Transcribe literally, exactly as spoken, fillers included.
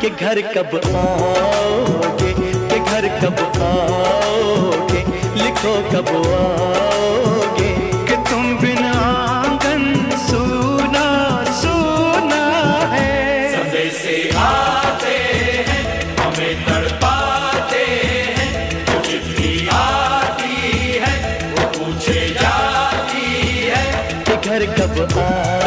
के घर कब आओगे, के घर कब आओगे, लिखो कब आओगे, कि तुम बिना आंगन सूना सूना है। संदेशे आते हैं हमें तड़पाते हैं, वो चिट्ठी आती है वो पूछे जाती है, के घर कब आओगे।